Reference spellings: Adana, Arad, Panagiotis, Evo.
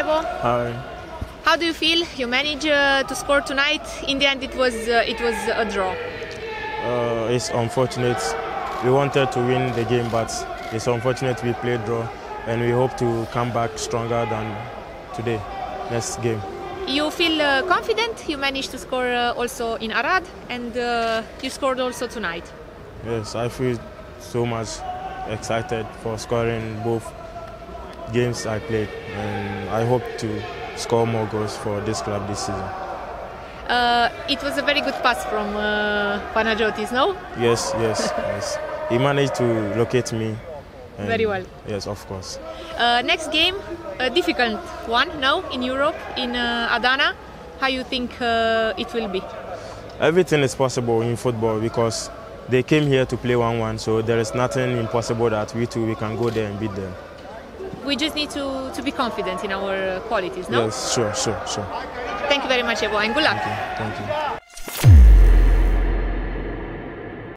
Evo. Hi. How do you feel? You managed to score tonight. In the end, it was a draw. It's unfortunate. We wanted to win the game, but it's unfortunate we played draw, and we hope to come back stronger than today, next game. You feel confident? You managed to score also in Arad, and you scored also tonight. Yes, I feel so much excited for scoring both games I played, and I hope to score more goals for this club this season. It was a very good pass from Panagiotis, no? Yes, yes, yes. He managed to locate me. Very well. Yes, of course. Next game, a difficult one, no? In Europe, in Adana. How you think it will be? Everything is possible in football because they came here to play 1-1, so there is nothing impossible that we can go there and beat them. We just need to be confident in our qualities, no? Yes, sure, sure, sure. Thank you very much, Evo, and good luck. Thank you. Thank you.